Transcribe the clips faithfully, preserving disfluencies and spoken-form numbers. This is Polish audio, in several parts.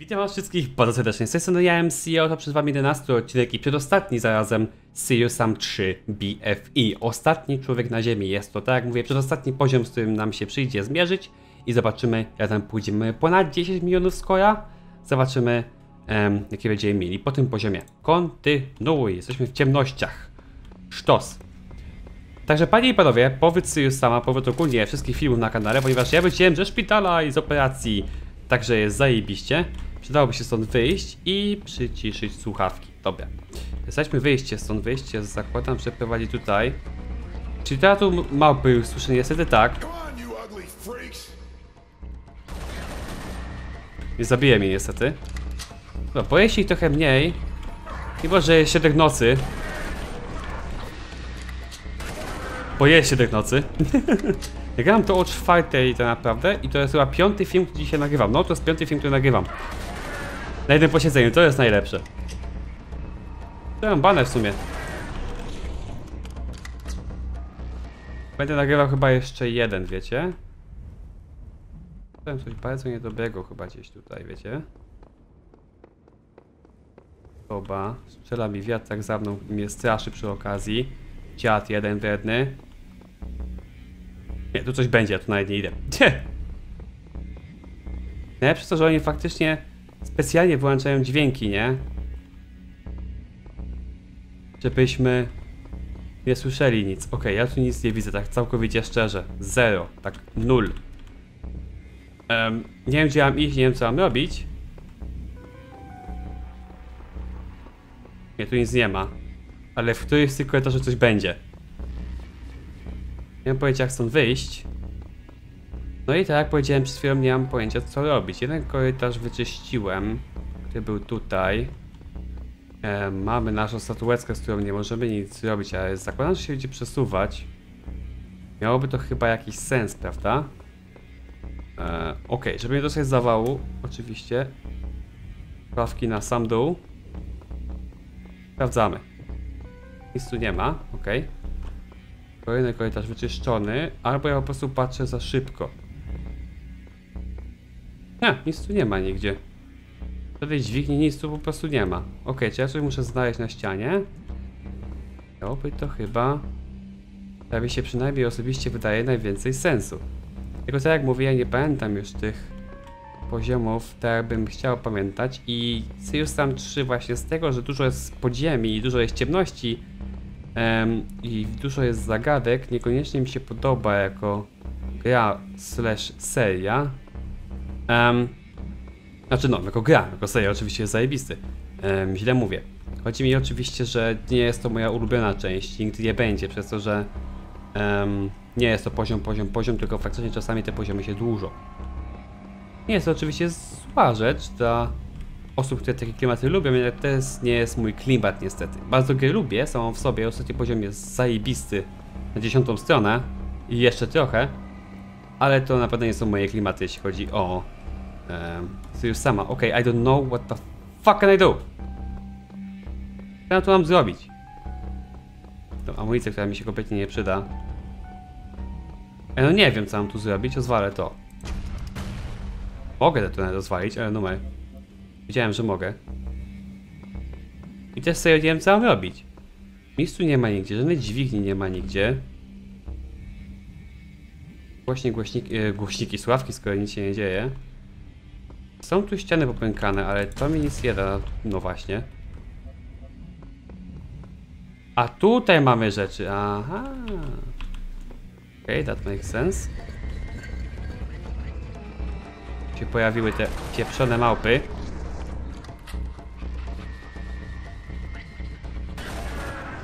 Witam was wszystkich bardzo serdecznie, z tej strony ja M C, a oto przed wami jedenasty odcinek i przedostatni zarazem Serious Sam trzy B F E. Ostatni człowiek na ziemi jest to, tak jak mówię, przedostatni poziom, z którym nam się przyjdzie zmierzyć i zobaczymy, razem pójdziemy ponad dziesięć milionów skora. Zobaczymy, em, jakie będziemy mieli po tym poziomie. Kontynuuj, jesteśmy w ciemnościach. Sztos. Także panie i panowie, powrót Serious Sama, powrót ogólnie wszystkich filmów na kanale, ponieważ ja wróciłem ze szpitala i z operacji, także jest zajebiście. Przydałoby się stąd wyjść i przyciszyć słuchawki. Dobra. Znajdźmy wyjście stąd, wyjście z zakładem, przeprowadzi tutaj. Czyli teraz tu małpy już słyszę, niestety tak. Nie zabije mnie niestety. No, boję się ich trochę mniej. Chyba, że jest środek nocy. Boję się tych nocy. Ja grałem to o czwartej tak naprawdę i to jest chyba piąty film, który dzisiaj nagrywam. No to jest piąty film, który nagrywam. Na jednym posiedzeniu, to jest najlepsze. To mam banę w sumie. Będę nagrywał chyba jeszcze jeden, wiecie? Coś bardzo niedobrego chyba gdzieś tutaj, wiecie? Chyba. Strzela mi wiatr tak za mną, mnie straszy przy okazji. Dziad jeden wredny. Nie, tu coś będzie, ja tu nawet nie idę. Najlepsze to, że oni faktycznie specjalnie wyłączają dźwięki, nie? Żebyśmy nie słyszeli nic. Okej, okay, ja tu nic nie widzę, tak całkowicie szczerze. Zero, tak nul. Um, nie wiem, gdzie mam iść, nie wiem, co mam robić. Nie, tu nic nie ma. Ale w którymś z tych korytarzy coś będzie. Nie mam pojęcia, jak stąd wyjść. No i tak jak powiedziałem przed chwilą, nie mam pojęcia, co robić. Jeden korytarz wyczyściłem, który był tutaj. E, mamy naszą statuetkę, z którą nie możemy nic robić, ale zakładam, że się będzie przesuwać. Miałoby to chyba jakiś sens, prawda? E, ok, żeby nie dostać zawału, oczywiście. Pawki na sam dół. Sprawdzamy. Nic tu nie ma, ok. Kolejny korytarz wyczyszczony, albo ja po prostu patrzę za szybko. Nie, nic tu nie ma nigdzie. Tutaj dźwigni, nic tu po prostu nie ma. Ok, czy ja coś muszę znaleźć na ścianie? Miałoby to chyba... Prawie się przynajmniej osobiście wydaje najwięcej sensu. Tylko tak jak mówię, ja nie pamiętam już tych poziomów, tak jakbym chciał pamiętać. I Serious Sam trzy właśnie z tego, że dużo jest podziemi i dużo jest ciemności, Um, i dużo jest zagadek, niekoniecznie mi się podoba jako gra slash seria. Um, znaczy no, jako gra, jako seria oczywiście jest zajebisty. Um, źle mówię. Chodzi mi oczywiście, że nie jest to moja ulubiona część, nigdy nie będzie, przez to, że um, nie jest to poziom, poziom, poziom, tylko faktycznie czasami te poziomy się dłużą. Nie jest to oczywiście zła rzecz dla osób, które takie klimaty lubią, ale to jest, nie jest mój klimat niestety. Bardzo gry lubię, samą w sobie, ostatni poziom jest zajebisty na dziesiątą stronę i jeszcze trochę, ale to naprawdę nie są moje klimaty, jeśli chodzi o um, Serious Sama. Ok, I don't know what the fuck can I do? Co ja to mam zrobić? Tą amunicję, która mi się kompletnie nie przyda. Ja no nie wiem, co mam tu zrobić, rozwalę to. Mogę to rozwalić, ale numer. Wiedziałem, że mogę. I też sobie nie wiem, co mam robić. Nic tu nie ma nigdzie, żadnej dźwigni nie ma nigdzie. Właśnie głośniki, e, głośniki sławki, skoro nic się nie dzieje. Są tu ściany popękane, ale to mi nic nie da. No właśnie. A tutaj mamy rzeczy, aha. Okej, okay, that makes sense. Się pojawiły te pieprzone małpy.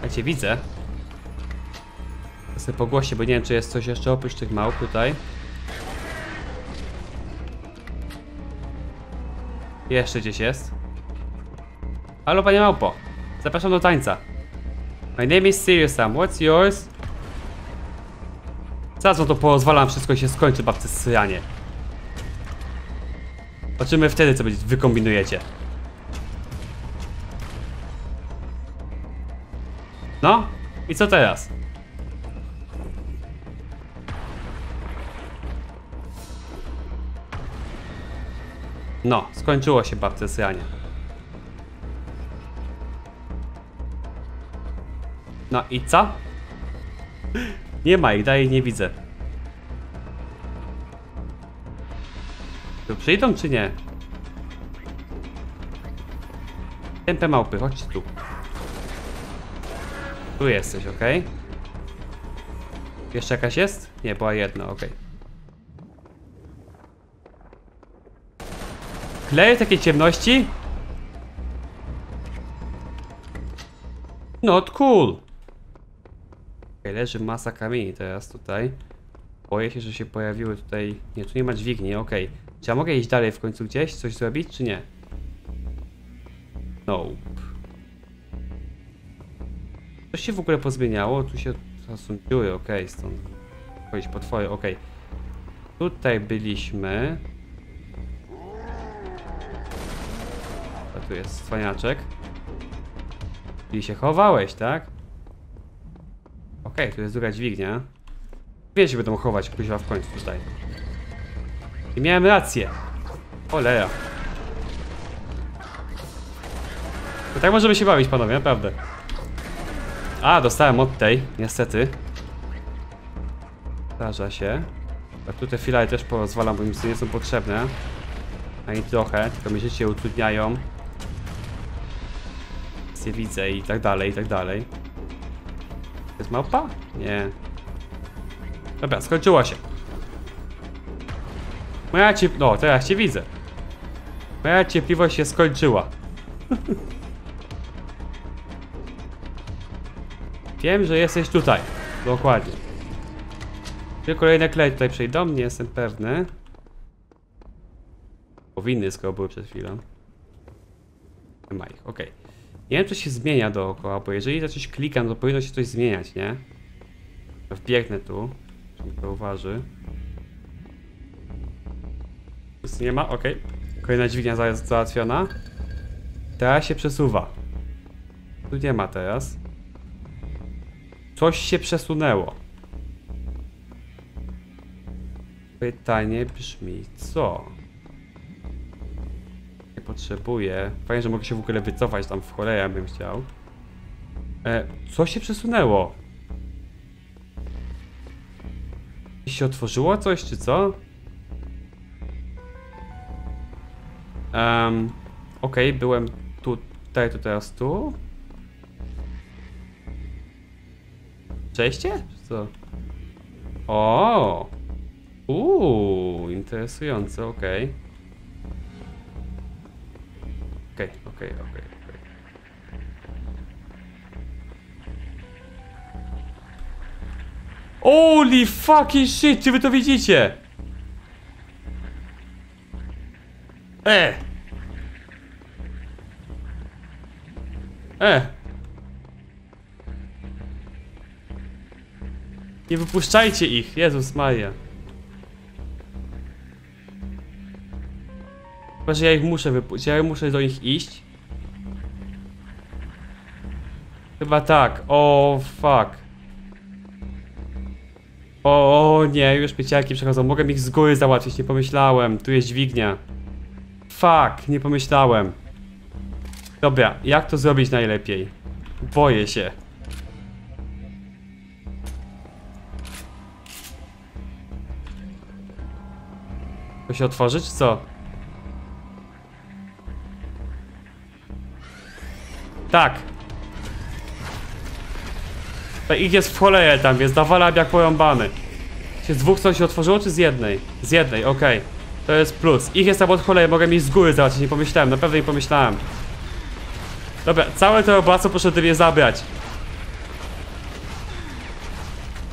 Ja cię widzę. Jestem po głosie, bo nie wiem, czy jest coś jeszcze oprócz tych małp tutaj. Jeszcze gdzieś jest. Halo, panie małpo. Zapraszam do tańca. My name is Serious Sam. What's yours? Zaraz to pozwalam, wszystko i się skończy, babce sranie. Zobaczymy wtedy, co wykombinujecie. No, i co teraz? No, skończyło się partyzjanie. No i co? Nie ma ich, dalej nie widzę. Tu przyjdą czy nie? Tępe małpy, chodź tu. Tu jesteś, ok? Jeszcze jakaś jest? Nie, była jedna, ok. Kleje takiej ciemności? Not cool. Okay, leży masa kamieni teraz tutaj. Boję się, że się pojawiły tutaj... Nie, tu nie ma dźwigni, ok. Czy ja mogę iść dalej w końcu gdzieś? Coś zrobić, czy nie? No. Coś się w ogóle pozmieniało? Tu się zasuńczyły, ok, stąd. Chodzić po twoje, ok. Tutaj byliśmy. A tu jest cwaniaczek. Czyli się chowałeś, tak? Okej, okay, tu jest druga dźwignia. Wiesz, się będą chować, kuźwa, w końcu tutaj. I miałem rację. Cholera. To tak możemy się bawić, panowie, naprawdę. A, dostałem od tej, niestety. Zdarza się. A tutaj filary też porozwalam, bo mi nie są potrzebne. Ani trochę, tylko mi życie utrudniają. Nie widzę i tak dalej, i tak dalej. To jest małpa? Nie. Dobra, skończyło się. Moja ciep... No, teraz cię widzę. Moja cierpliwość się skończyła. Wiem, że jesteś tutaj. Dokładnie. Czy kolejne kleje tutaj przejdą? Nie jestem pewny. Powinny, skoro były przed chwilą. Nie ma ich, okej. Okay. Nie wiem, czy się zmienia dookoła, bo jeżeli za coś klikam, to powinno się coś zmieniać, nie? Wbiegnę tu, czy mi to uważy. Nic nie ma, okej. Okay. Kolejna dźwignia za załatwiona. Teraz się przesuwa. Tu nie ma teraz. Coś się przesunęło. Pytanie brzmi, co? Potrzebuję. Fajnie, że mogę się w ogóle wycofać tam w cholerę, bym chciał. E, co się przesunęło? I się otworzyło coś, czy co? Um, Okej, okay, byłem tutaj, to teraz tu. Przejście? Czy co? O! Uuu, interesujące, okej. Okay. Okej, okay, okej, okay, okej, okay, okej. Okay. Holy fucking shit, czy wy to widzicie? E! E! Nie wypuszczajcie ich, Jezus Maria. Chyba, że ja ich muszę wypuścić, ja muszę do nich iść. Chyba tak, o fuck. O, o nie, już pieciaki przechodzą, mogę ich z góry załatwić, nie pomyślałem, tu jest dźwignia. Fuck, nie pomyślałem. Dobra, jak to zrobić najlepiej? Boję się. To się otworzyć, czy co? Tak. Tak, ich jest w cholerę tam, więc nawalam jak pojąbany. Czy z dwóch coś się otworzyło, czy z jednej? Z jednej, okej. Okay. To jest plus. Ich jest tam od cholerę, mogę mi z góry zobaczyć, nie pomyślałem, naprawdę nie pomyślałem. Dobra, całe to robactwo proszę ode mnie zabrać.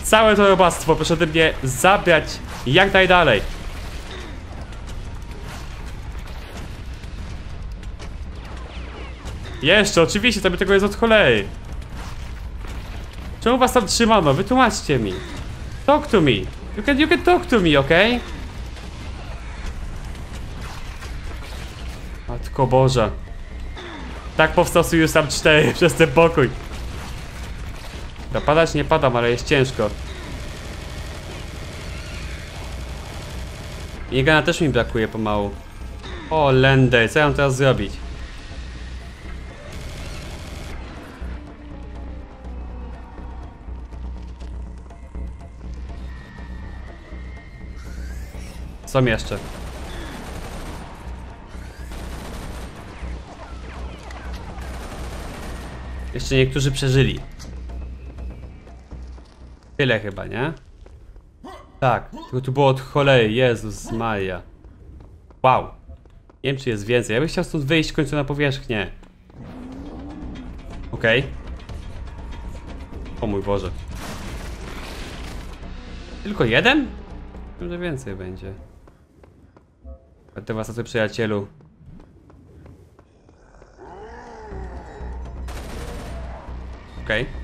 Całe to robactwo proszę ode mnie zabrać jak najdalej. Jeszcze, oczywiście, tam tego jest od cholery. Czemu was tam trzymano? Wytłumaczcie mi. Talk to me. You can, you can talk to me, okej? Okay? Matko Boża. Tak powstał Serious Sam cztery przez ten pokój. Ja padać nie padam, ale jest ciężko. Jegana też mi brakuje pomału. O, Lendy, co ja mam teraz zrobić? Co mi jeszcze? Jeszcze niektórzy przeżyli. Tyle chyba, nie? Tak, tylko tu było od cholery. Jezus Maria. Wow. Nie wiem, czy jest więcej. Ja bym chciał stąd wyjść w końcu na powierzchnię. Okej. Okay. O mój Boże. Tylko jeden? Może więcej będzie. Będę was na to, przyjacielu. Okej. Okay.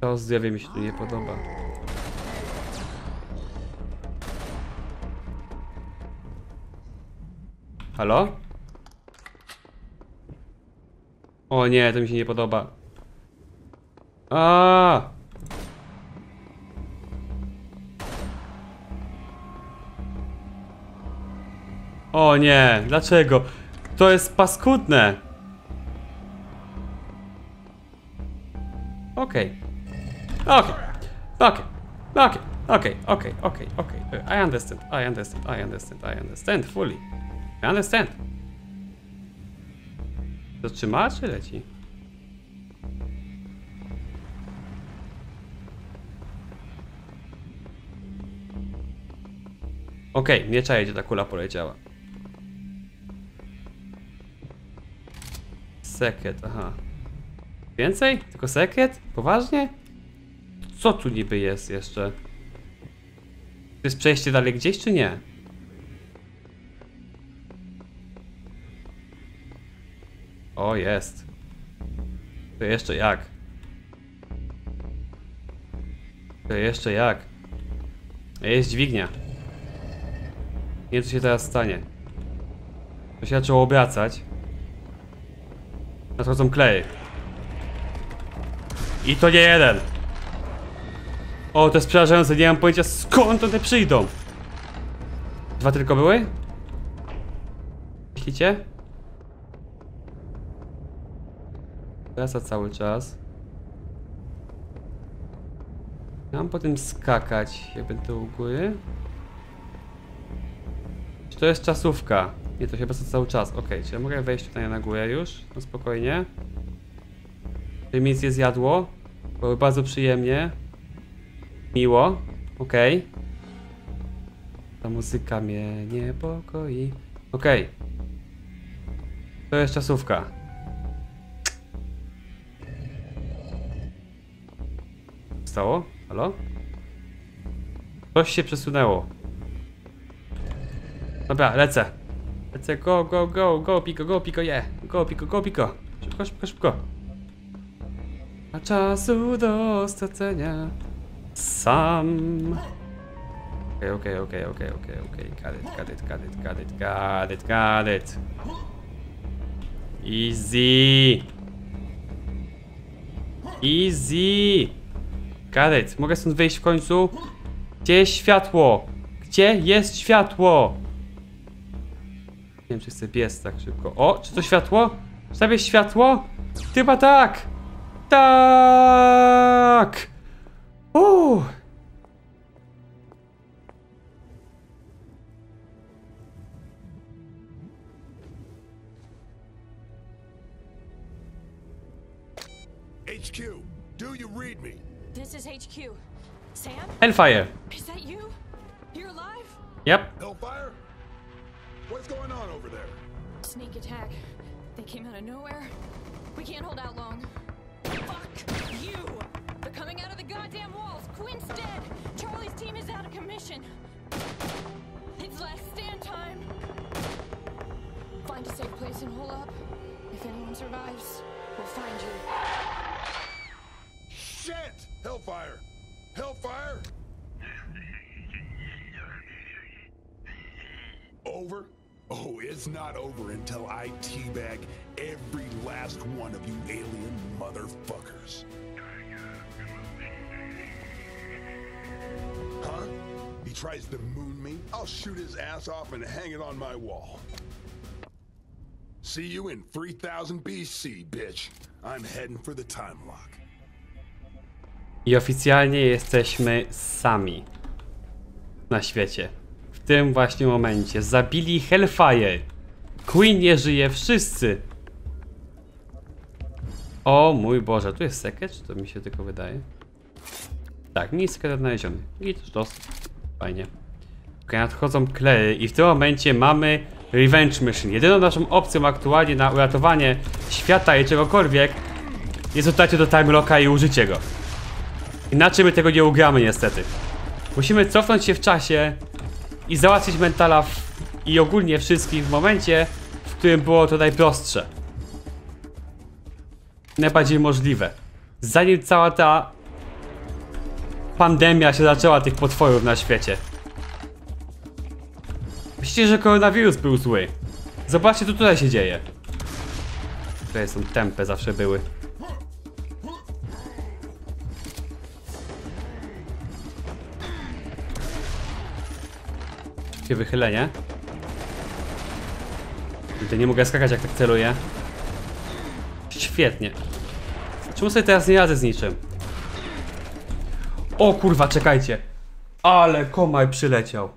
To zjawie mi się tu nie podoba. Halo? O nie, to mi się nie podoba. A! O nie, dlaczego? To jest paskudne. Okej. Okej. Okej. Okej. Okej. Okej. Okej. Okej. I understand. I understand. I understand. I understand fully. I understand. To trzyma, czy leci? Okej, okay, nie czaję, gdzie ta kula poleciała. Sekret, aha. Więcej? Tylko sekret? Poważnie? Co tu niby jest jeszcze? To jest przejście dalej gdzieś, czy nie? O, jest. To jeszcze jak? To jeszcze jak? Jest dźwignia. Nie wiem, co się teraz stanie. To się zaczęło obracać. Nadchodzą kleje. I to nie jeden. O, to jest przerażające, nie mam pojęcia, skąd one przyjdą. Dwa tylko były? Myślicie? Wraca cały czas. Mam potem skakać, jak będę u góry. Czy to jest czasówka? Nie, to się wraca cały czas. Okej, okay, czy ja mogę wejść tutaj na górę już? No spokojnie. Czy mi nic nie zjadło? Było bardzo przyjemnie. Miło. Okej. Okay. Ta muzyka mnie niepokoi. Okej. Okay. To jest czasówka. Stało? Halo? Coś się przesunęło. Dobra, lecę. Lecę, go, go, go, go, piko, go, piko, je. Yeah. Go, piko, go, piko. Szybko, szybko, szybko. A czasu do stracenia. Sam. Okej, okej, okej, okej, okej, okej. Kadet, kadet, kadet, kadet, kadet, kadet. Easy. Easy. Kadet, mogę stąd wyjść w końcu? Gdzie jest światło? Gdzie jest światło? Nie wiem, czy chce pies tak szybko. O, czy to światło? Czy tam jest światło? Chyba tak! Tak! Uuu! H Q, do you read me? This is H Q. Sam? Hellfire. Is that you? You're alive? Yep. Hellfire? What's going on over there? Sneak attack. They came out of nowhere. We can't hold out long. Fuck you! They're coming out of the goddamn walls! Quinn's dead! Charlie's team is out of commission! It's last stand time! Find a safe place and hole up. If anyone survives, we'll find you. Shit! Hellfire! Hellfire! Over? Oh, it's not over until I teabag every last one of you alien motherfuckers. Huh? You tries to moon me, I'll shoot his ass off and hang it on my wall. See you in three thousand B C, bitch. I'm heading for the time lock. I oficjalnie jesteśmy sami na świecie. W tym właśnie momencie zabili Hellfire. Queen nie żyje, wszyscy. O mój Boże, tu jest sekret? Czy to mi się tylko wydaje? Tak, nie jest sekret znaleziony. I to dosyć fajnie. Ok, nadchodzą kleje i w tym momencie mamy Revenge Mission. Jedyną naszą opcją aktualnie na uratowanie świata i czegokolwiek jest dotarcie do Time Locka i użycie go. Inaczej my tego nie ugramy niestety. Musimy cofnąć się w czasie i załatwić mentala w... i ogólnie wszystkich w momencie, w którym było to najprostsze. Najbardziej możliwe. Zanim cała ta pandemia się zaczęła tych potworów na świecie. Myślicie, że koronawirus był zły. Zobaczcie, co tutaj się dzieje. Tutaj są tempy, zawsze były. Takie wychylenie. Tutaj nie mogę skakać, jak tak celuję. Świetnie. Czemu sobie teraz nie radzę z niczym? O kurwa, czekajcie. Ale komaj przyleciał.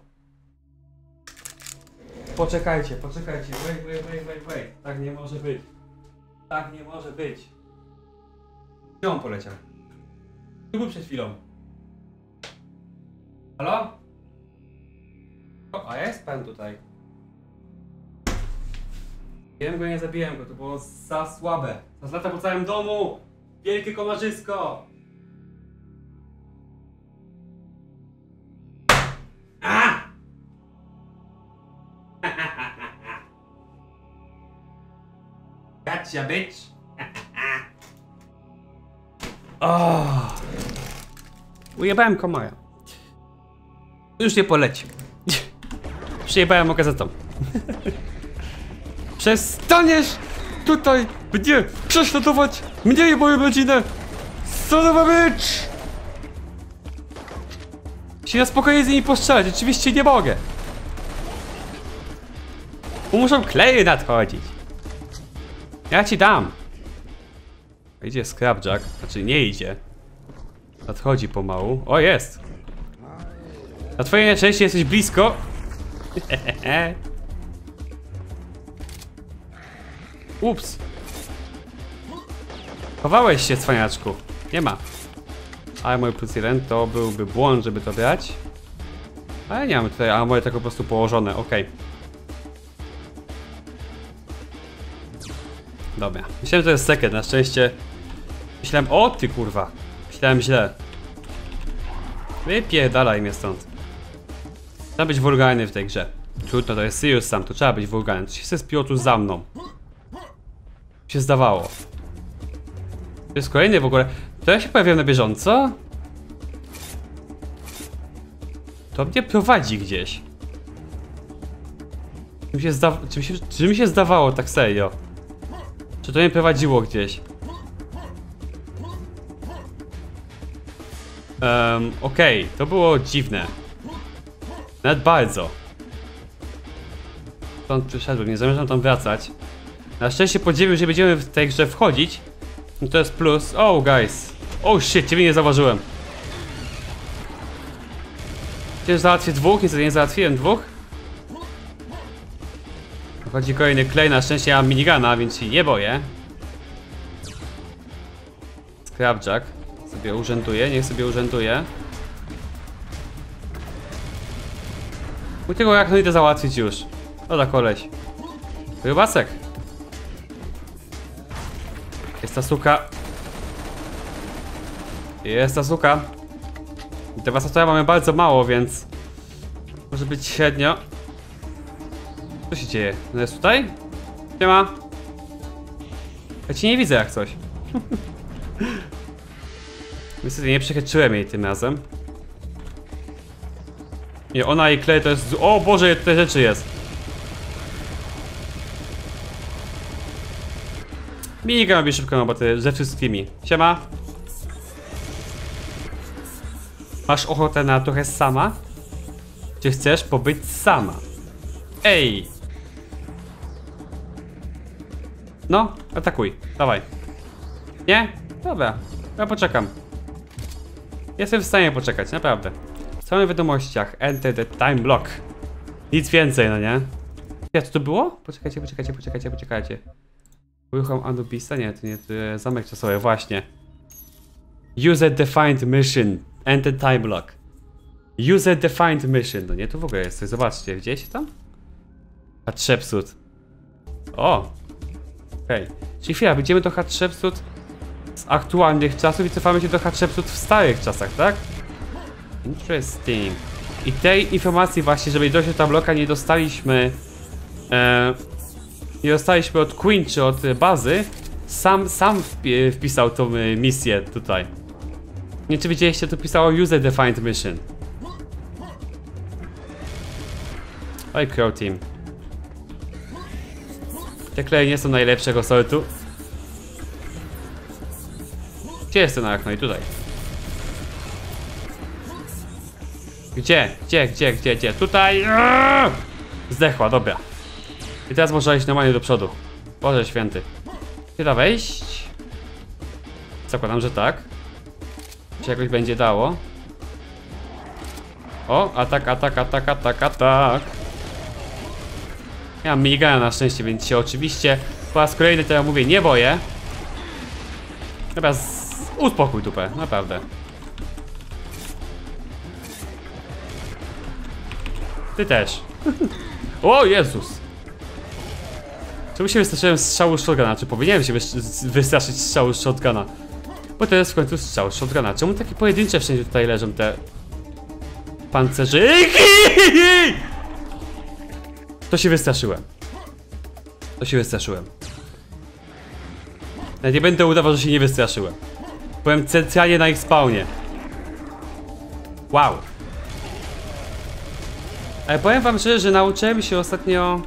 Poczekajcie, poczekajcie. Wait, wait, wait, wait, wait. Tak nie może być. Tak nie może być. Gdzie on poleciał? Tu był przed chwilą. Halo? O, a ja jestem tutaj. Wiem go, nie zabiłem go, to było za słabe. Zlata po całym domu! Wielkie komarzysko! A! Gotcha, bitch! Oh. Ujebałem komara. Już nie poleci. Przyjebałem okazetą. Przestaniesz tutaj mnie prześladować, mnie i moją rodzinę! Sodowa bitch! Się na spokojnie z nimi postrzelać, oczywiście nie mogę. Muszą kleje nadchodzić. Ja ci dam. Idzie Scrapjack, znaczy nie idzie. Nadchodzi pomału, o jest! Na twojej nieszczęście jesteś blisko. Ups. Chowałeś się, cwaniaczku. Nie ma. Armor plus jeden to byłby błąd, żeby to brać. Ale nie mamy tutaj armory tak po prostu położone, ok. Dobra. Myślałem, że to jest sekret, na szczęście. Myślałem, o ty kurwa. Myślałem źle. Wypierdalaj mnie stąd. Trzeba być wulgarny w tej grze. Trudno, to jest Serious Sam, to trzeba być wulgarny. Co się chce z pilotu za mną? Się zdawało. To jest kolejny w ogóle. To ja się pojawiłem na bieżąco? To mnie prowadzi gdzieś. Czy mi się, zda... czy mi się... Czy mi się zdawało tak serio? Czy to mnie prowadziło gdzieś? Um, Okej, okay. To było dziwne. Nawet bardzo. Stąd przyszedłem, nie zamierzam tam wracać. Na szczęście podzielił, że będziemy w tej grze wchodzić. No to jest plus. Oh guys. Oh shit, ciebie nie zauważyłem. Przecież załatwię dwóch, niestety nie załatwiłem dwóch. Wchodzi kolejny klej, na szczęście ja mam minigana, więc się nie boję. Scrapjack sobie urzęduje, niech sobie urzęduje. U tego jak no idę załatwić już. Oda koleś. Rybasek. Jest ta suka. Jest ta suka. I teraz tutaj mamy bardzo mało, więc może być średnio. Co się dzieje? No jest tutaj? Nie ma. Ja ci nie widzę jak coś. Niestety nie przechyczyłem jej tym razem. Nie, ona i klej to jest... O Boże, te rzeczy jest. Minigun robi szybko na baty ze wszystkimi. Siema. Masz ochotę na trochę sama? Czy chcesz pobyć sama? Ej! No, atakuj, dawaj. Nie? Dobra, ja poczekam. Jestem w stanie poczekać, naprawdę. W samych wiadomościach, enter the time block. Nic więcej, no nie? Ja, co to było? Poczekajcie, poczekajcie, poczekajcie, poczekajcie. Uruchom Anubisa? Nie, to nie, to jest zamek czasowy, właśnie. User defined mission, enter time block. User defined mission, no nie, to w ogóle jest coś, zobaczcie, widzieliście tam? Hatshepsut. O! Okej, okay. Czyli chwila, idziemy do Hatshepsut z aktualnych czasów i cofamy się do Hatshepsut w starych czasach, tak? Interesting. I tej informacji właśnie, żeby dojść do tabloka, nie dostaliśmy e, nie dostaliśmy od Queen czy od bazy. Sam, sam wpisał tą misję tutaj. Nie czy widzieliście, to pisało User Defined Mission. Oj, Croteam. Te kleje nie są najlepszego sortu. Gdzie jest ten arachnoid? I tutaj. Gdzie? Gdzie? Gdzie? Gdzie? Gdzie? Tutaj! Aaaa! Zdechła, dobra. I teraz można iść normalnie do przodu. Boże święty. Nie da wejść? Zakładam, że tak. Czy jakoś będzie dało? O, atak, atak, atak, atak, atak. Ja migałem na szczęście, więc się oczywiście po raz kolejny teraz mówię, nie boję. Dobra, uspokój dupę, naprawdę. Ty też. O Jezus! Czemu się wystraszyłem strzału shotguna? Czy powinienem się wystraszyć strzału shotguna? Bo to jest w końcu strzał shotguna. Czemu takie pojedyncze wszędzie tutaj leżą te... pancerzyki? To się wystraszyłem. To się wystraszyłem. Nawet nie będę udawał, że się nie wystraszyłem. Byłem centralnie na ich spawnie. Wow. Ale powiem wam szczerze, że nauczyłem się ostatnio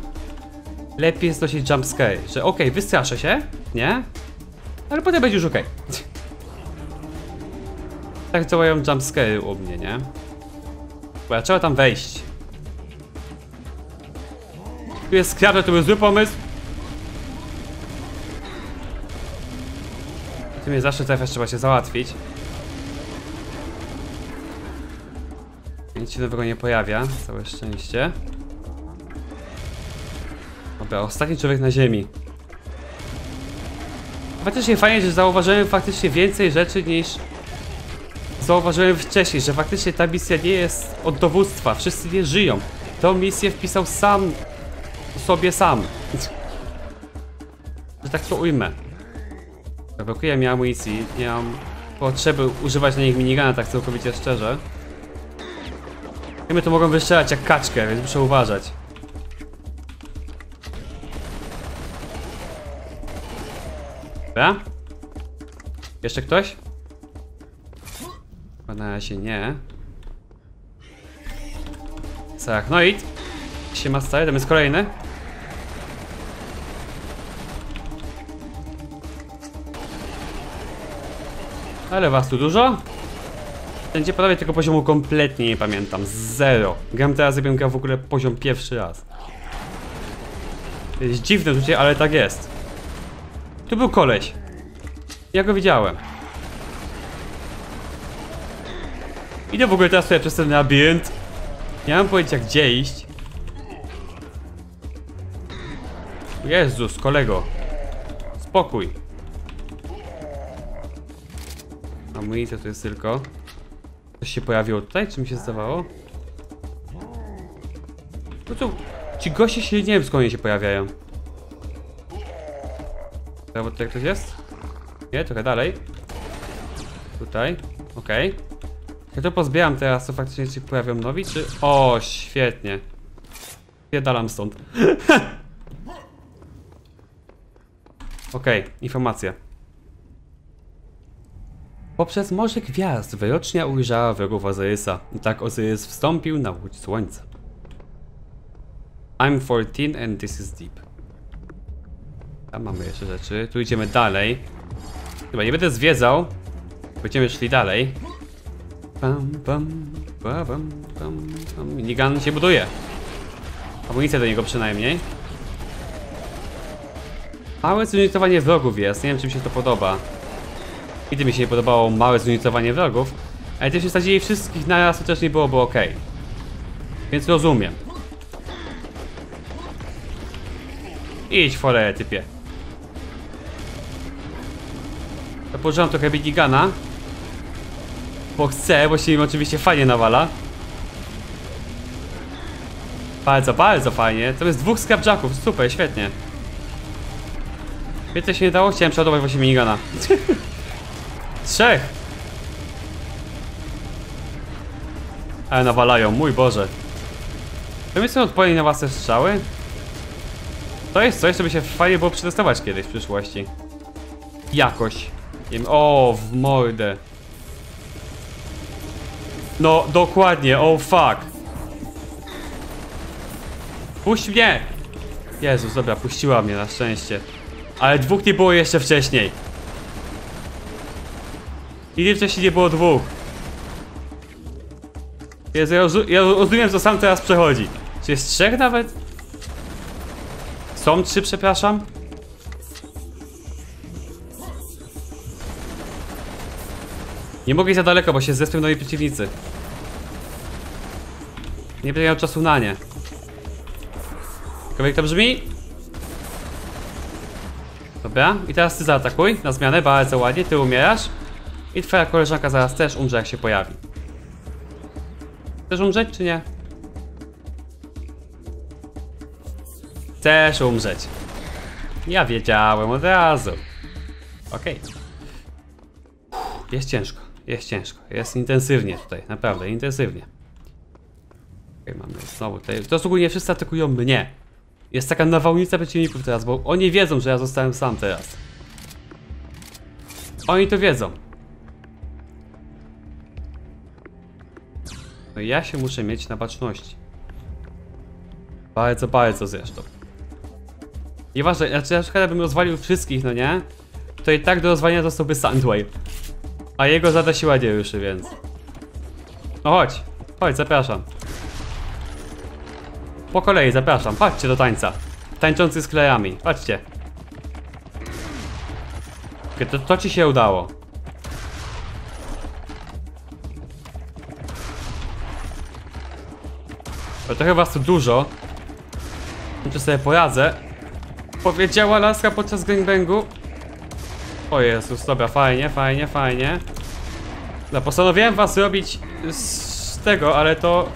lepiej znosić jumpscare. Że okej, okay, wystraszę się, nie? Ale potem będzie już okej. Okay. Tak działają jumpscare u mnie, nie? Bo ja trzeba tam wejść. Tu jest skrabę, to był zły pomysł. Ty mnie zawsze trafiasz, trzeba się załatwić. Nic się nowego nie pojawia, całe szczęście. Dobra, ostatni człowiek na ziemi. Faktycznie fajnie, że zauważyłem faktycznie więcej rzeczy niż zauważyłem wcześniej, że faktycznie ta misja nie jest od dowództwa, wszyscy nie żyją. Tą misję wpisał sam sobie sam. Że tak to ujmę. Brakuje mi amunicji, nie mam potrzeby używać na nich minigana, tak całkowicie szczerze. I my to mogą wystrzelać jak kaczkę, więc muszę uważać. Dobra? Jeszcze ktoś? Chyba na razie nie. Sarachnoid. Siema stary, tam jest kolejny. Ale was tu dużo? Będzie panowie tego poziomu kompletnie nie pamiętam. Zero. Gram teraz, ja gram w ogóle poziom pierwszy raz. Jest dziwne tutaj, ale tak jest. Tu był koleś. Ja go widziałem. Idę w ogóle teraz sobie przez ten labirynt. Nie mam pojęcia gdzie iść. Jezus, kolego. Spokój. Amunicja to jest tylko. Coś się pojawiło tutaj? Czy mi się zdawało? No co? Ci goście się nie wiem skąd oni się pojawiają. Bo tutaj ktoś jest? Nie, trochę dalej. Tutaj, okej. Okay. Ja to pozbieram teraz, to faktycznie się pojawią nowi, czy... O, świetnie. Zjedalam stąd. Okej, okay, informacja. Poprzez morze gwiazd wyrocznia ujrzała wrogów Ozyrysa. I tak Ozyrys wstąpił na łódź słońca. I'm fourteen and this is deep. Tam mamy jeszcze rzeczy. Tu idziemy dalej. Chyba nie będę zwiedzał. Będziemy szli dalej. Pam, pam. Ba, bam, tam, tam. Minigun się buduje. Amunicja do niego przynajmniej. Małe zunitowanie wrogów jest, nie wiem czy mi się to podoba. Nigdy mi się nie podobało małe zunitowanie wrogów. Ale gdybyśmy wsadzili wszystkich naraz, to też nie byłoby ok. Więc rozumiem. Idź fore, typie. Ja położyłam trochę minigana. Bo chcę, bo się im oczywiście fajnie nawala. Bardzo, bardzo fajnie. To jest dwóch skrapjacków, super, świetnie. Wiecie, się nie dało, chciałem przeładować właśnie minigana. Trzech! Ale nawalają, mój Boże. To mi są odporni na własne strzały? To jest coś, co by się fajnie było przetestować kiedyś w przyszłości. Jakoś. O, w mordę. No, dokładnie, oh fuck. Puść mnie! Jezus, dobra, puściła mnie na szczęście. Ale dwóch nie było jeszcze wcześniej. Nigdy wcześniej nie było dwóch. Jezu, ja rozumiem, co sam teraz przechodzi. Czy jest trzech nawet? Są trzy, przepraszam. Nie mogę iść za daleko, bo się zespią do mojej przeciwnicy. Nie będę miał czasu na nie. Tylko jak to brzmi? Dobra, i teraz ty zaatakuj na zmianę, bardzo ładnie, ty umierasz. I twoja koleżanka zaraz też umrze, jak się pojawi. Chcesz umrzeć, czy nie? Chcesz umrzeć. Ja wiedziałem od razu. Okej. Jest ciężko, jest ciężko. Jest intensywnie tutaj, naprawdę, intensywnie. Okej, mamy znowu tutaj. To ogólnie wszyscy atakują mnie. Jest taka nawałnica przeciwników teraz, bo oni wiedzą, że ja zostałem sam teraz. Oni to wiedzą. No i ja się muszę mieć na baczności. Bardzo, bardzo zresztą. Nieważne, znaczy na przykład bym rozwalił wszystkich, no nie? To i tak do rozwalenia zostałby Sandway. A jego zada siła nie ruszy, więc... No chodź, chodź, zapraszam. Po kolei zapraszam, patrzcie do tańca. Tańczący z klejami, patrzcie. To, to ci się udało. To trochę was tu dużo. Czy sobie poradzę? Powiedziała laska podczas gangbangu. O Jezus, dobra, fajnie, fajnie, fajnie. No, postanowiłem was robić z tego, ale to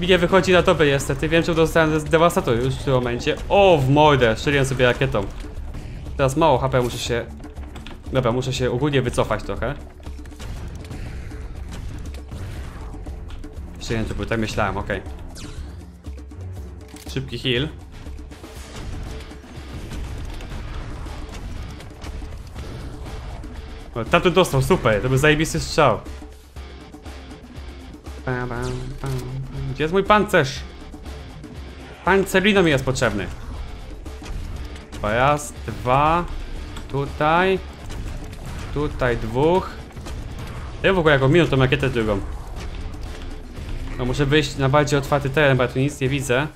mi nie wychodzi na tobie niestety. Wiem, że dostałem dewastator już w tym momencie. O, w mordę, strzeliłem sobie rakietą. Teraz mało H P, muszę się... Dobra, muszę się ogólnie wycofać trochę. Jeszcze jeden, bo tak myślałem, okej. Szybki heal. O, tamten dostał, super, to był zajebisty strzał. Gdzie jest mój pancerz? Pancerlino mi jest potrzebny. Raz, dwa. Tutaj. Tutaj dwóch. Ja w ogóle jaką minutę tą rakietę drugą. No muszę wyjść na bardziej otwarty teren, bo ja tu nic nie widzę.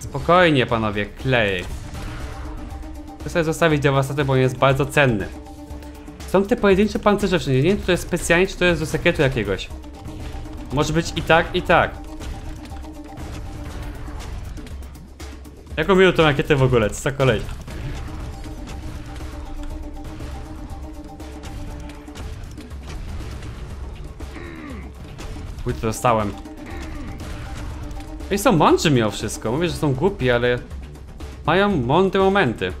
Spokojnie panowie, klej. Chcę sobie zostawić dewastatę, bo on jest bardzo cenny. Są te pojedyncze pancerze wszędzie, nie wiem czy to jest specjalnie, czy to jest do sekretu jakiegoś. Może być i tak, i tak. Jaką minutę tą rakietę w ogóle, co za kolej. Uj, to dostałem. Oni są mądrzy mimo wszystko, mówię, że są głupi, ale mają mądre momenty.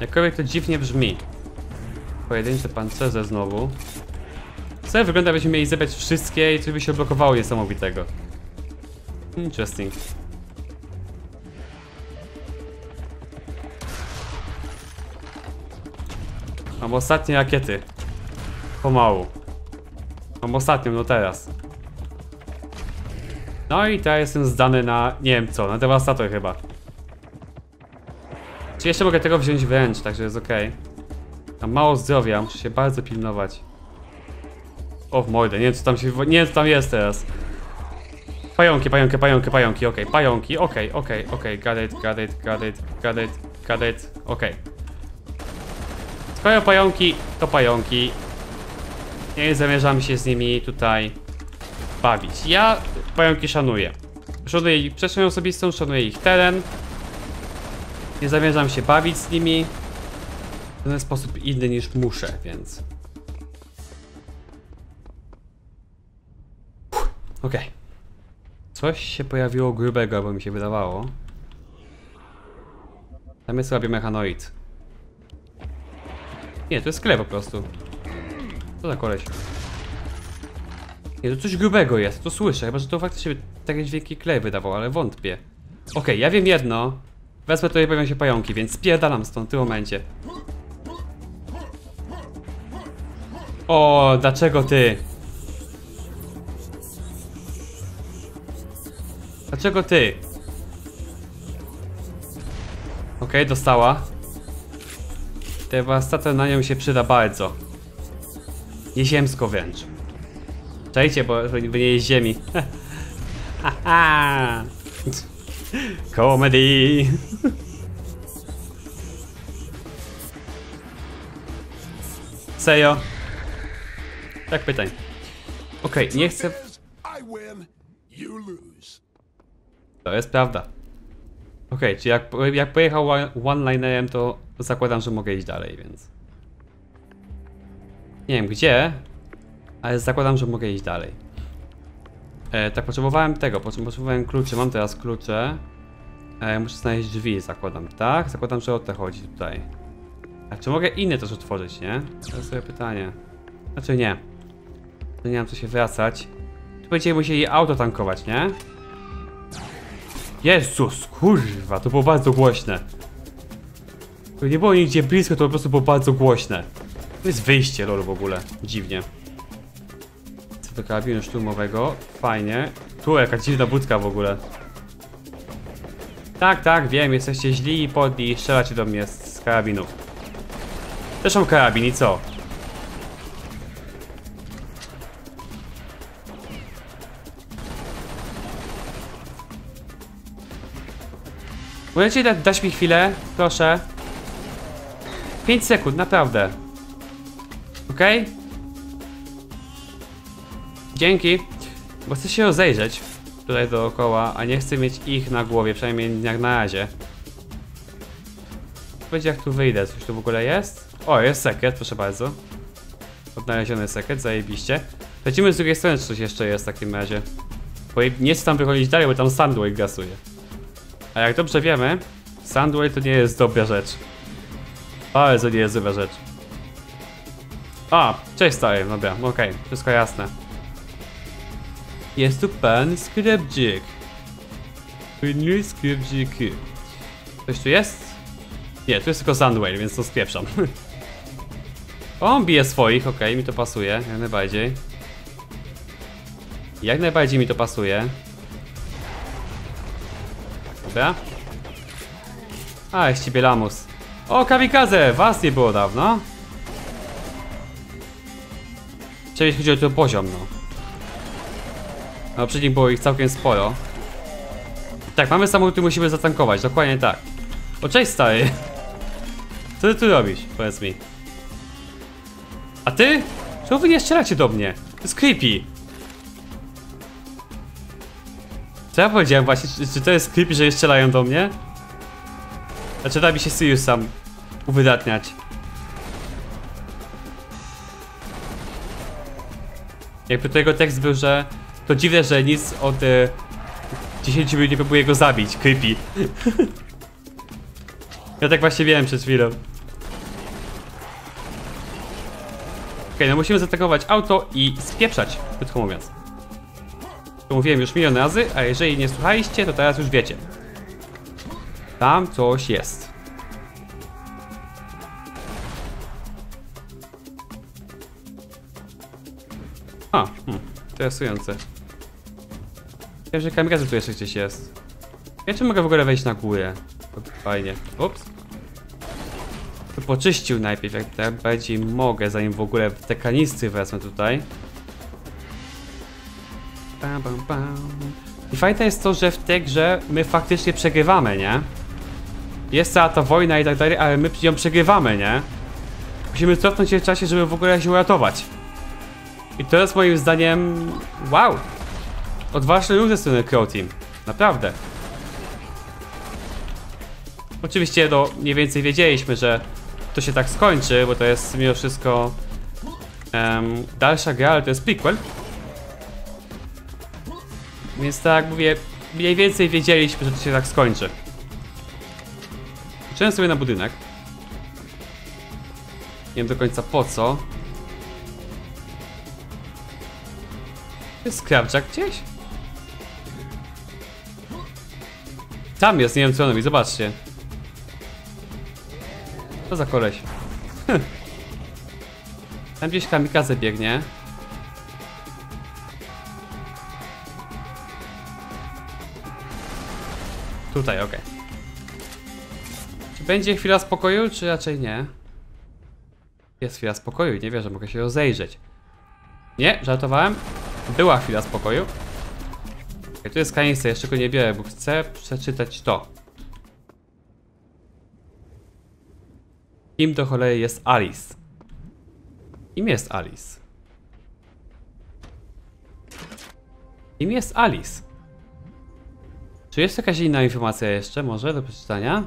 Jakkolwiek to dziwnie brzmi. Pojedyncze pancerze znowu. Co wygląda, byśmy mieli zebrać wszystkie i coś by się odblokowało niesamowitego. Interesting. Mam ostatnie rakiety. Pomału. Mam ostatnią, no teraz. No i teraz jestem zdany na, nie wiem co, na dewastator chyba. Czy jeszcze mogę tego wziąć wręcz, także jest ok. Mam mało zdrowia, muszę się bardzo pilnować. O w mordę, nie wiem co tam się... nie wiem co tam jest teraz. Pająki, pająki, pająki, pająki, okej, okay. Pająki, okej, okay, okej, okay, okej, okay. Got it, got it, got it, got it, got it, okej. Okay. Skoro pająki, to pająki. Nie zamierzam się z nimi tutaj bawić. Ja pająki szanuję. Szanuję ich przestrzeń osobistą, szanuję ich teren. Nie zamierzam się bawić z nimi w ten sposób inny niż muszę, więc... Uff, okej. Okay. Coś się pojawiło grubego, albo mi się wydawało. Tam jest sobie mechanoid. Nie, to jest sklep po prostu. Co za koleś? Nie, to coś grubego jest, to słyszę. Chyba, że to faktycznie takie dźwięki klej wydawał, ale wątpię. Okej, okay, ja wiem jedno. Wezmę tutaj pojawią się pająki, więc spierdalam stąd w tym momencie. O, dlaczego ty? Dlaczego ty? Okej, okay, dostała. Dewastator na nią się przyda bardzo. Nieziemsko wręcz. Czajcie, bo nie jest ziemi. Haha! Comedy! Serio? Tak pytań. Okej, okay, nie chcę... To jest prawda. Okej, okay, czy jak, jak pojechał one-linerem, to zakładam, że mogę iść dalej, więc... Nie wiem gdzie, ale zakładam, że mogę iść dalej. E, tak, potrzebowałem tego, potrzebowałem kluczy, mam teraz klucze. E, muszę znaleźć drzwi, zakładam, tak? Zakładam, że o te chodzi tutaj. A czy mogę inne też otworzyć, nie? To jest sobie pytanie. Znaczy nie. To nie mam co się wracać. Tu będziemy musieli auto tankować, nie? Jezus, kurwa, to było bardzo głośne. To nie było nigdzie blisko, to po prostu było bardzo głośne. To jest wyjście lol w ogóle, dziwnie. Co do karabinu szturmowego, fajnie. Tu jaka dziwna budka w ogóle. Tak, tak, wiem, jesteście źli i podli i strzelacie do mnie z karabinów. Też mam karabin i co? Możecie da dać mi chwilę, proszę. pięć sekund, naprawdę. Okej? Okay? Dzięki. Bo chcę się rozejrzeć tutaj dookoła, a nie chcę mieć ich na głowie, przynajmniej jak na razie. Będzie jak tu wyjdę, coś tu w ogóle jest? O, jest sekret, proszę bardzo. Odnaleziony sekret, zajebiście. Lecimy z drugiej strony, czy coś jeszcze jest w takim razie. Bo nie chcę tam wychodzić dalej, bo tam Sandway gasuje. A jak dobrze wiemy, Sandway to nie jest dobra rzecz. Bardzo nie jest dobra rzecz. A, cześć stary, dobra, okej, okay, wszystko jasne. Jest tu pan skrebdzik. Płynuj skrebdziki. Coś tu jest? Nie, tu jest tylko Sandway, więc to spieprzam. On bije swoich, okej, okay, mi to pasuje, jak najbardziej. Jak najbardziej mi to pasuje. Dobra. A, jest ciebie lamus. O, kamikaze! Was nie było dawno. Przecież chodzi o ten poziom, no. No, przy nim było ich całkiem sporo. Tak, mamy samochód, który musimy zatankować, dokładnie tak. O, cześć stary. Co ty tu robisz? Powiedz mi. A ty? Czemu wy nie strzelacie do mnie? To jest creepy. Co ja powiedziałem właśnie? Czy, czy to jest creepy, że je strzelają do mnie? Znaczy da mi się Serious Sam uwydatniać. Jakby tego tekst był, że to dziwne, że nic od y, dziesięciu minut nie próbuje go zabić, creepy. Ja tak właśnie wiem przed chwilą. Okej, no musimy zaatakować auto i spieprzać, krótko mówiąc. To mówiłem już milion razy, a jeżeli nie słuchaliście, to teraz już wiecie. Tam coś jest. A, hmm, interesujące. Wiem, że kamikaze tu jeszcze gdzieś jest. Ja czy mogę w ogóle wejść na górę? Fajnie. Ups. To poczyścił najpierw, jak najbardziej mogę, zanim w ogóle te kanistry wezmę tutaj. Bam, bam, bam. I fajne jest to, że w tej grze my faktycznie przegrywamy, nie? Jest cała ta wojna i tak dalej, ale my ją przegrywamy, nie? Musimy cofnąć się w czasie, żeby w ogóle się uratować. I to jest moim zdaniem... wow! Odważny ruch ze strony Croteam. Naprawdę. Oczywiście, no, mniej więcej wiedzieliśmy, że to się tak skończy, bo to jest mimo wszystko um, dalsza gra, ale to jest prequel. Więc tak jak mówię, mniej więcej wiedzieliśmy, że to się tak skończy. Patrzyłem sobie na budynek. Nie wiem do końca po co. Jest Scrapjack gdzieś? Tam jest, nie wiem co on robi, zobaczcie. Co za koleś. Tam gdzieś kamikaze biegnie. Tutaj, okej. Okay. Czy będzie chwila spokoju, czy raczej nie? Jest chwila spokoju i nie wierzę, mogę się rozejrzeć. Nie, żartowałem. Była chwila spokoju. Okay, tu jest kanister, jeszcze go nie biorę, bo chcę przeczytać to. Kim do cholery jest Alice? Kim jest Alice? Kim jest Alice? Czy jest jakaś inna informacja jeszcze, może, do przeczytania?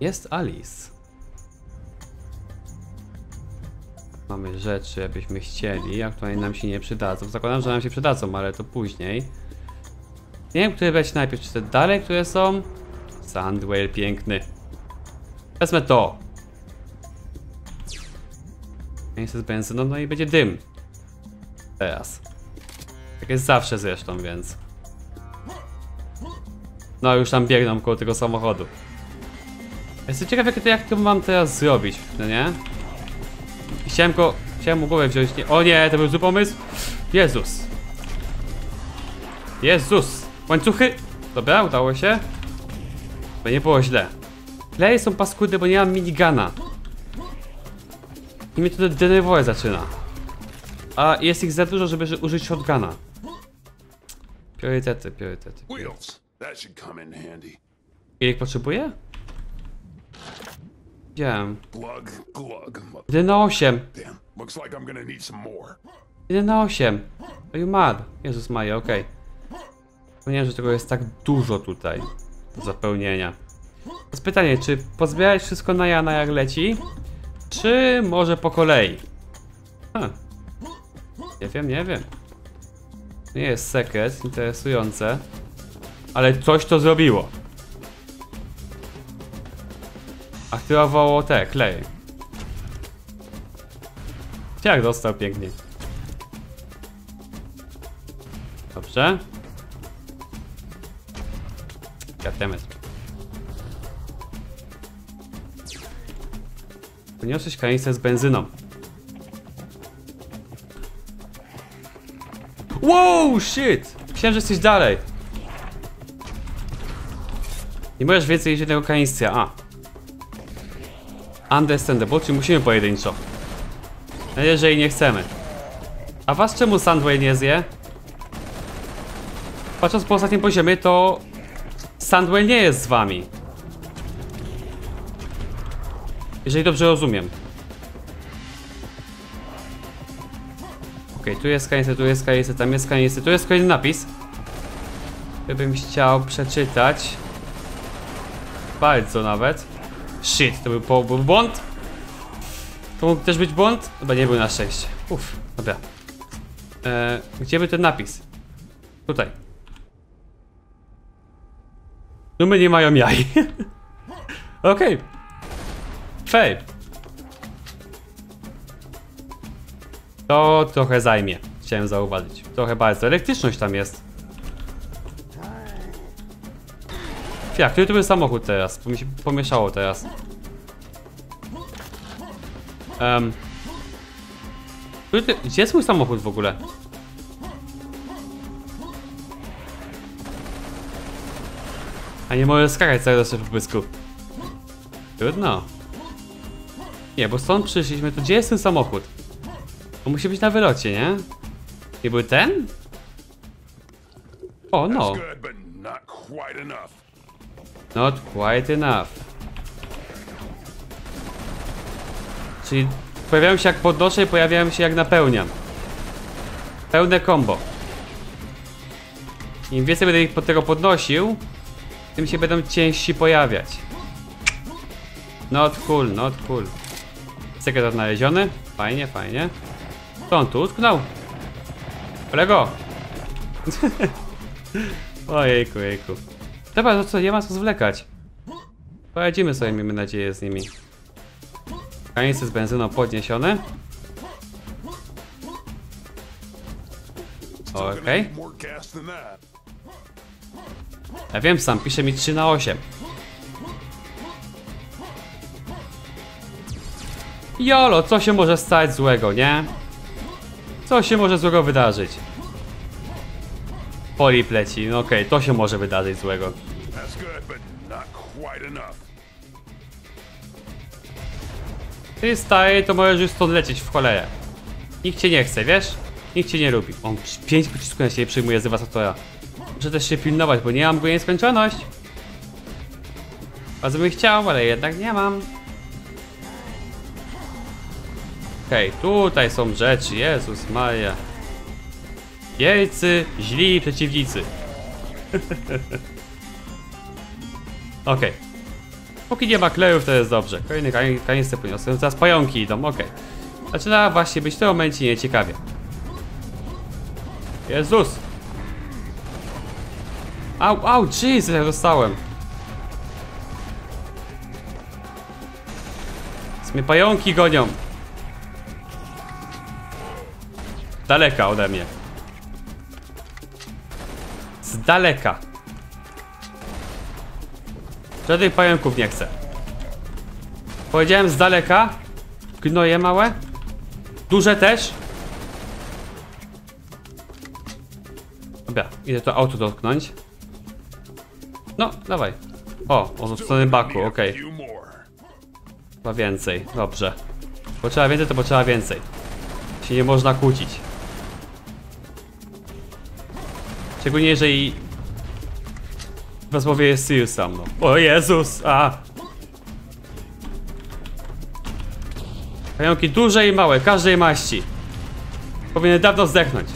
Jest Alice. Mamy rzeczy, jakbyśmy chcieli, a które nam się nie przydadzą. Zakładam, że nam się przydadzą, ale to później. Nie wiem, które brać najpierw, czy te dalej, które są? Sandwell piękny. Wezmę to. Miejsce z benzyną, no i będzie dym. Teraz. Tak jest zawsze zresztą, więc... no już tam biegną koło tego samochodu. Jestem ciekaw, jak to, jak to mam teraz zrobić, no nie? I chciałem go... chciałem mu głowę wziąć, nie... o nie, to był zły pomysł! Jezus! Jezus! Łańcuchy! Dobra, udało się. To nie było źle. Kleje są paskudy, bo nie mam minigana. I mnie to denerwować zaczyna. A jest ich za dużo, żeby użyć shotguna. Priorytety, priorytety. Ile ich potrzebuję? Wiem. jeden na osiem. jeden na osiem. Are you mad? Jezus Maria, okej. Okay. Wspomniałem, że tego jest tak dużo tutaj do zapełnienia. To jest pytanie, czy pozbierać wszystko na Jana jak leci? Czy może po kolei? Huh. Nie wiem, nie wiem. Nie jest sekret, interesujące. Ale coś to zrobiło. Aktywowało te kleje. Jak dostał pięknie. Dobrze. Goddammit. Poniosłeś kanister z benzyną. Wow, shit! Myślałem, że jesteś dalej. Nie możesz więcej niż jednego kanistra. A. Understandable, czyli musimy pojedynczo. Jeżeli nie chcemy. A was czemu Sandway nie zje? Patrząc po ostatnim poziomie, to Sandway nie jest z wami. Jeżeli dobrze rozumiem. Okej, okay, tu jest kanister, tu jest kanister, tam jest kanister, tu jest kolejny napis. Gdybym chciał przeczytać. Bardzo nawet. Shit, to był, po, był błąd. To mógł też być błąd? Chyba nie był na szczęście. Uff, dobra. E, gdzie był ten napis? Tutaj. Numy nie mają jaj. Okej. Okay. Fail. To trochę zajmie. Chciałem zauważyć. Trochę bardzo. Elektryczność tam jest. Jak, który to był samochód teraz? Bo mi się pomieszało teraz. Um, który to, gdzie jest mój samochód w ogóle? A nie mogę skakać cały czas w błysku. Trudno. Nie, bo stąd przyszliśmy, to gdzie jest ten samochód? To musi być na wylocie, nie? Nie był ten? O, no. Not quite enough. Czyli pojawiają się jak podnoszę i pojawiają się jak napełniam. Pełne combo. Im więcej będę ich pod tego podnosił, tym się będą ciężsi pojawiać. Not cool, not cool. Sekret odnaleziony. Fajnie, fajnie. To on tu utknął. Kolego! Ojejku, jejku. Dobra, no co, nie ma co zwlekać. Poradzimy sobie, miejmy nadzieję, z nimi. Kanister z benzyną podniesione. Okej. Okay. Ja wiem sam, pisze mi trzy na osiem. Jolo, co się może stać złego, nie? Co się może złego wydarzyć? Poli pleci, no okej, okay, to się może wydarzyć złego. Ty stary, to możesz już stąd lecieć w cholerę. Nikt cię nie chce, wiesz? Nikt cię nie lubi. On pięć pocisków na siebie przyjmuje z dewastatora. Muszę też się pilnować, bo nie mam go nieskończoność. Bardzo bym chciał, ale jednak nie mam. Okej, okay, tutaj są rzeczy, Jezus Maria. Wielcy, źli przeciwnicy. Okej. Okay. Póki nie ma klejów, to jest dobrze. Kolejny kanister poniosłem, teraz pająki idą, okej. Okay. Zaczyna właśnie być w tym momencie nieciekawie. Jezus! Au, au, Jesus, ja dostałem. Z mnie pająki gonią. Daleka ode mnie. Z daleka. Żadnych pająków nie chcę. Powiedziałem z daleka. Gnoje małe. Duże też. Dobra, idę to auto dotknąć. No, dawaj. O, od strony baku, okej. Chyba więcej, dobrze. Bo trzeba więcej, to bo trzeba więcej. Się nie można kłócić. Szczególnie jeżeli w rozmowie jest Serious Sam, no. O Jezus, a! Pająki duże i małe, każdej maści. Powinien dawno zdechnąć.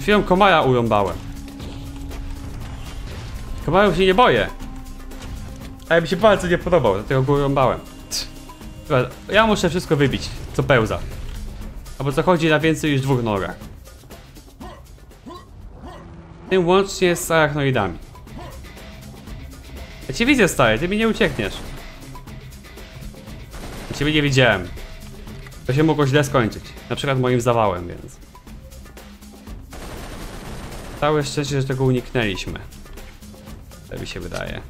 Chwilą komara urąbałem. Komarów się nie boję. Ale mi się bardzo nie podobał, dlatego go urąbałem. Ja muszę wszystko wybić, co pełza. Albo co chodzi na więcej niż dwóch nogach. Tym łącznie z arachnoidami. Ja cię widzę, stary, ty mi nie uciekniesz. Ja ciebie nie widziałem. To się mogło źle skończyć. Na przykład moim zawałem, więc. Całe szczęście, że tego uniknęliśmy. Tak mi się wydaje.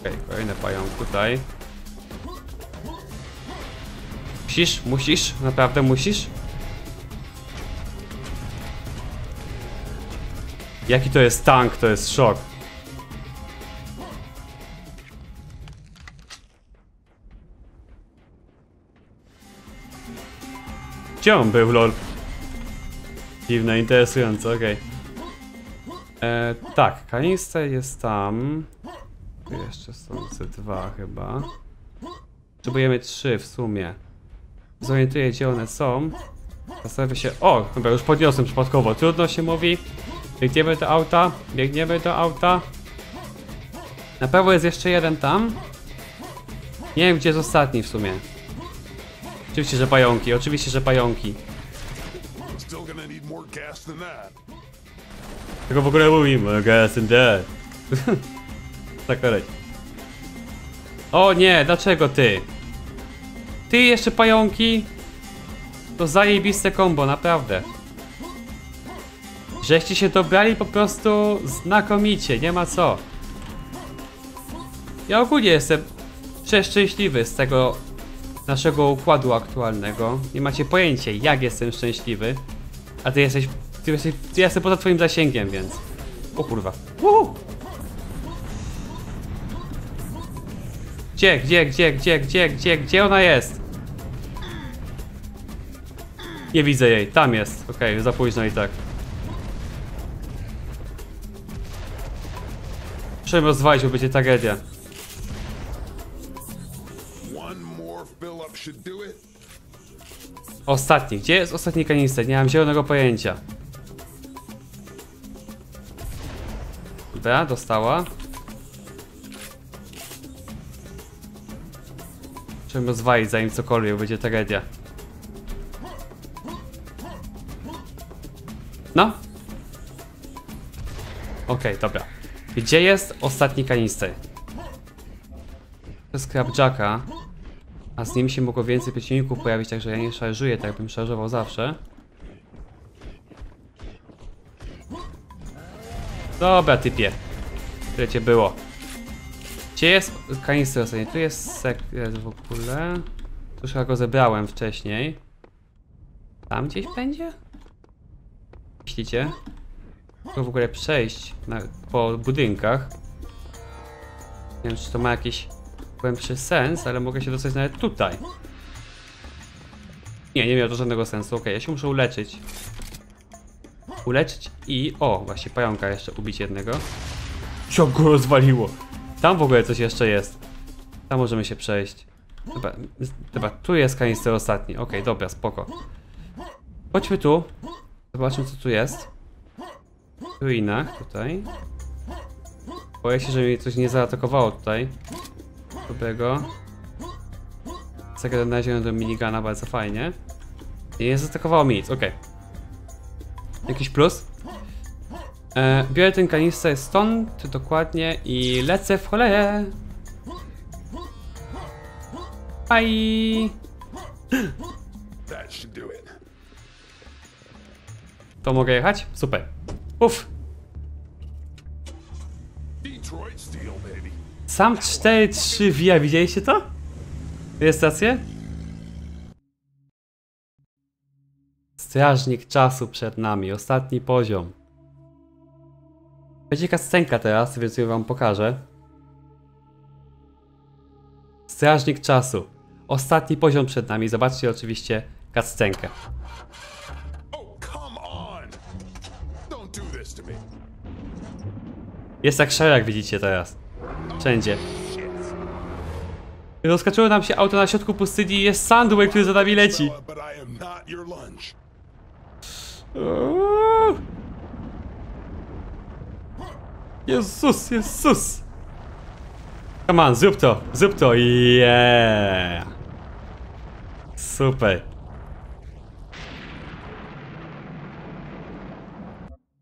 Okej, okay, kolejne pająk tutaj. Musisz? Musisz? Naprawdę musisz? Jaki to jest tank? To jest szok. Gdzie on był, lol? Dziwne, interesujące, okej. Okay. Tak, kanister jest tam. Jeszcze są ze dwa chyba. Potrzebujemy trzy w sumie. Zorientuję, gdzie one są. Zastanawiam się. O, chyba już podniosłem przypadkowo. Trudno się mówi. Biegniemy do auta. Biegniemy do auta. Na pewno jest jeszcze jeden tam. Nie wiem, gdzie jest ostatni w sumie. Oczywiście, że pająki. Oczywiście, że pająki. Tego w ogóle mówi. More gas and that. Tak, dalej. O nie, dlaczego ty? Ty jeszcze pająki? To zajebiste kombo, naprawdę. Żeście się dobrali po prostu znakomicie, nie ma co. Ja ogólnie jestem przeszczęśliwy z tego naszego układu aktualnego. Nie macie pojęcia, jak jestem szczęśliwy. A ty jesteś... Ty jesteś ty jestem poza twoim zasięgiem, więc... O kurwa. Uhu! Gdzie, gdzie, gdzie, gdzie, gdzie, gdzie, gdzie ona jest? Nie widzę jej, tam jest. Okej, okay, za późno i tak. Muszę ją rozwalić, bo będzie tragedia. Ostatni, gdzie jest ostatni kanister? Nie mam zielonego pojęcia. Dobra, dostała. Muszę ją rozwalić, zanim cokolwiek, będzie tragedia. No. Okej, okay, dobra. Gdzie jest ostatni kanister? To jest Crabjacka. A z nim się mogło więcej przeciwników pojawić, także ja nie szarżuję, tak bym szarżował zawsze. Dobra, typie. Tyle cię było. Gdzie jest kanister ostatni? Tu jest sekret w ogóle. Tu chyba go zebrałem wcześniej. Tam gdzieś będzie? Myślicie? Tylko w ogóle przejść na, po budynkach. Nie wiem, czy to ma jakiś głębszy sens, ale mogę się dostać nawet tutaj. Nie, nie miało to żadnego sensu. Okej, ja się muszę uleczyć. Uleczyć i... O, właśnie pająka jeszcze ubić jednego. Się go rozwaliło. Tam w ogóle coś jeszcze jest. Tam możemy się przejść. Dobra, dobra tu jest kanister ostatni. Okej, dobra, spoko. Chodźmy tu. Zobaczmy, co tu jest. W ruinach tutaj. Boję się, że mnie coś nie zaatakowało tutaj. Dobrego. Sekret znaleziono do minigana, bardzo fajnie. Nie zaatakowało mi nic, okej. Okay. Jakiś plus? E, biorę ten kanister stąd dokładnie i lecę w cholerę. Aj! To mogę jechać? Super. Uff. Sam cztery trzy wija, widzieliście to? Rejestrację? Strażnik czasu przed nami, ostatni poziom. Będzie kascenka teraz, więc ją wam pokażę. Strażnik czasu, ostatni poziom przed nami, zobaczcie oczywiście kascenkę. Jest tak szaro, jak widzicie teraz. Wszędzie. Rozkaczyło nam się auto na środku pustyni i jest Sandway, który za nami leci. Uuu. Jezus, Jezus. Come on, zrób to, zrób to, yeah. Super.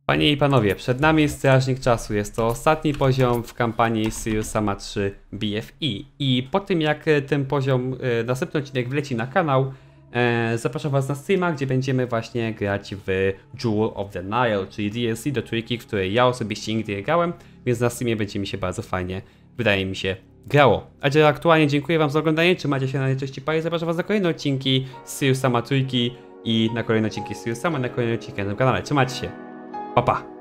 Panie i panowie, przed nami strażnik czasu. Jest to ostatni poziom w kampanii Serious Sam trzy B F E. I po tym, jak ten poziom, następny odcinek wleci na kanał, e, zapraszam was na streama, gdzie będziemy właśnie grać w Jewel of the Nile, czyli D L C do trójki, w której ja osobiście nigdy nie grałem, więc na streamie będzie mi się bardzo fajnie, wydaje mi się, grało. A dziś aktualnie dziękuję wam za oglądanie, trzymajcie się na najczęściej pary, zapraszam was na kolejne odcinki Serious Sam trzy i na kolejne odcinki Serious Sam, na kolejne odcinki na tym kanale. Trzymajcie się! Pa, pa.